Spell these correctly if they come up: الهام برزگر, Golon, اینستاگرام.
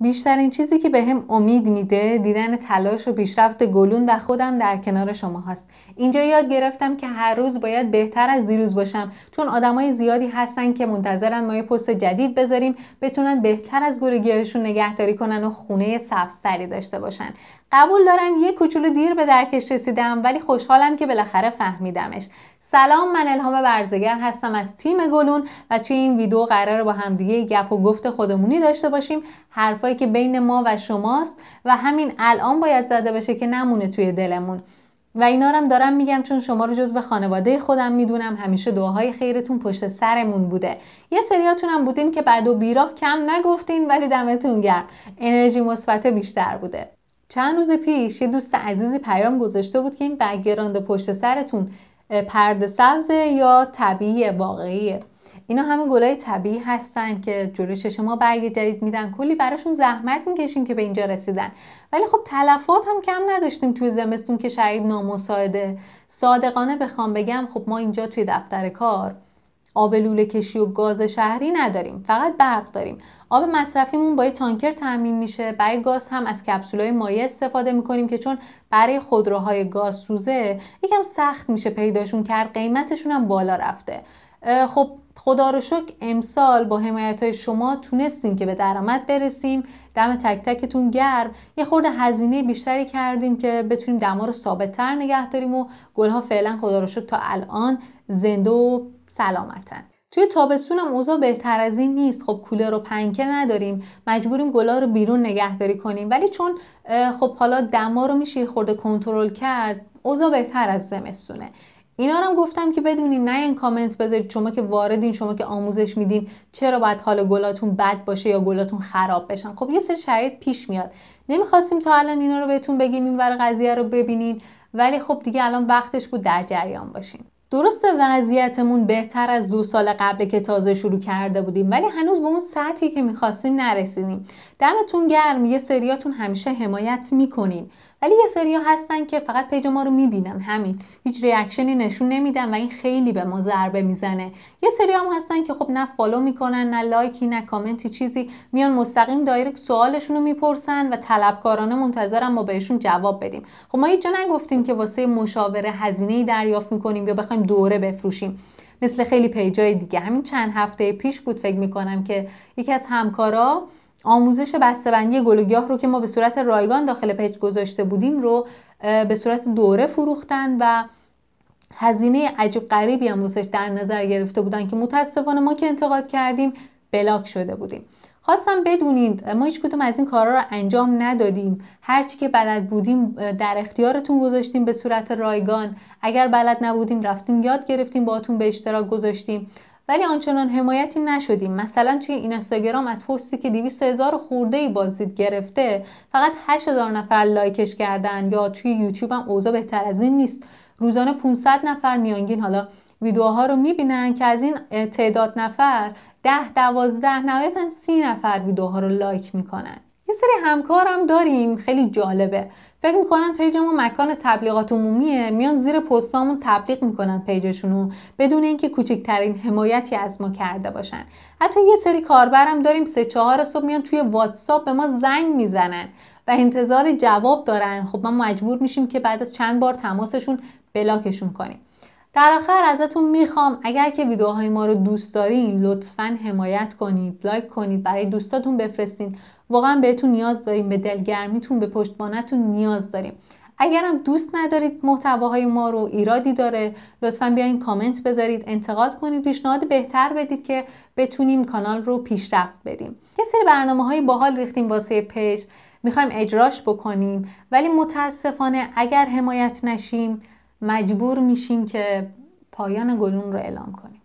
بیشترین چیزی که بهم امید میده دیدن تلاش و پیشرفت گلون و خودم در کنار شما هست. اینجا یاد گرفتم که هر روز باید بهتر از دیروز باشم، چون آدمای زیادی هستن که منتظرن ما یه پست جدید بذاریم بتونن بهتر از گرگی‌هاشون نگهداری کنن و خونه سبزتری داشته باشن. قبول دارم یه کوچولو دیر به درکش رسیدم، ولی خوشحالم که بالاخره فهمیدمش. سلام، من الهام برزگر هستم از تیم گلون و توی این ویدیو قراره با همدیگه گپ و گفت خودمونی داشته باشیم، حرفایی که بین ما و شماست و همین الان باید زده بشه که نمونه توی دلمون. و اینا رو هم دارم میگم چون شما رو جزو خانواده خودم میدونم، همیشه دعاهای خیرتون پشت سرمون بوده. یه سریاتون هم بودین که بعد و بیراه کم نگفتین، ولی دمتون گرم، انرژی مثبت بیشتر بوده. چند روز پیش یه دوست عزیزی پیام گذاشته بود که این بک‌گراند پشت سرتون پرده سبز یا طبیعی واقعیه؟ اینا همه گلای طبیعی هستن که جلوی چشم ما برگ جدید میدن، کلی براشون زحمت میکشیم که به اینجا رسیدن، ولی خب تلفات هم کم نداشتیم توی زمستون که شرایط نامساعده. صادقانه بخوام بگم خب ما اینجا توی دفتر کار آب لوله کشی و گاز شهری نداریم، فقط برق داریم. آب مصرفیمون با یه تانکر تامین میشه. برای گاز هم از کپسولای مایع استفاده میکنیم که چون برای خودروهای گازسوزه یکم سخت میشه پیداشون کرد، قیمتشون هم بالا رفته. خب خدا رو شکر امسال با حمایت‌های شما تونستیم که به درآمد برسیم. دم تک تکتون گرم. یه خورده هزینه بیشتری کردیم که بتونیم دما رو ثابت‌تر نگه داریم و گلها فعلا خدا رو شکر تا الان زنده و سلامتن. توی تابستون هم اوضاع بهتر از این نیست. خب کولر و پنکه نداریم، مجبوریم گلا رو بیرون نگهداری کنیم، ولی چون خب حالا دما رو میشه خورده کنترل کرد، اوضاع بهتر از زمستونه. اینا رو هم گفتم که بدونین، نه این کامنت بذارید شما که واردین، شما که آموزش میدین چرا باید حال گلاتون بد باشه یا گلاتون خراب بشن. خب یه سری شرایط پیش میاد، نمیخواستیم تا الان اینا رو بهتون بگیم، این ور قضیه رو ببینین، ولی خب دیگه الان وقتش بود در جریان باشین. درسته وضعیتمون بهتر از 2 سال قبل که تازه شروع کرده بودیم، ولی هنوز به اون سطحی که میخواستیم نرسیدیم. دمتون گرم، یه سریاتون همیشه حمایت میکنین، ولی یه سریا هستن که فقط پیج ما رو میبینن، همین، هیچ ریاکشنی نشون نمیدن و این خیلی به ما ضربه میزنه. یه سریا هم هستن که خب نه فالو میکنن، نه لایکی، نه کامنتی، چیزی، میان مستقیم دایرکت سوالشون رو میپرسن و طلبکارانه منتظرن ما بهشون جواب بدیم. خب ما هیچ جا نگفتیم که واسه مشاوره هزینه‌ای دریافت میکنیم یا بخوایم دوره بفروشیم مثل خیلی پیجای دیگه. همین چند هفته پیش بود فکر میکنم که یکی از همکارا آموزش بسته‌بندی گل و گیاه رو که ما به صورت رایگان داخل پیج گذاشته بودیم رو به صورت دوره فروختن و هزینه عجیب غریبی هم واسش در نظر گرفته بودن که متاسفانه ما که انتقاد کردیم بلاک شده بودیم. خواستم بدونید ما هیچ کدوم از این کارا رو انجام ندادیم، هرچی که بلد بودیم در اختیارتون گذاشتیم به صورت رایگان. اگر بلد نبودیم رفتیم یاد گرفتیم، باهاتون به اشتراک گذاشتیم، ولی آنچنان حمایتی نشدیم. مثلا توی اینستاگرام از پستی که 200,000 خورده‌ای بازدید گرفته فقط 8,000 نفر لایکش کردن، یا توی یوتیوب هم اوضاع بهتر از این نیست. روزانه 500 نفر میانگین حالا ویدیوها رو میبینن که از این تعداد نفر 10-12 نهایتاً 30 نفر ویدیوها رو لایک میکنن. یه سری همکارم داریم خیلی جالبه، فکر میکنن پیج ما مکان تبلیغات عمومیه، میان زیر پستامون تبلیغ میکنن پیجشونو بدون اینکه کوچکترین حمایتی از ما کرده باشن. حتی یه سری کاربرم داریم 3-4 صبح میان توی واتساپ به ما زنگ میزنن و انتظار جواب دارن. خب ما مجبور میشیم که بعد از چند بار تماسشون بلاکشون کنیم. در آخر ازتون میخوام اگر که ویدیوهای ما رو دوست دارین لطفاً حمایت کنید، لایک کنید، برای دوستاتون بفرستین. واقعا بهتون نیاز داریم، به دلگرمیتون، به پشتبانتون نیاز داریم. اگرم دوست ندارید محتواهای ما رو، ایرادی داره، لطفاً بیاین کامنت بذارید، انتقاد کنید، پیشنهاد بهتر بدید که بتونیم کانال رو پیشرفت بدیم. یه سری برنامه‌های باحال ریختیم واسه پیج، میخوایم اجراش بکنیم، ولی متاسفانه اگر حمایت نشیم مجبور میشیم که پایان گلون رو اعلام کنیم.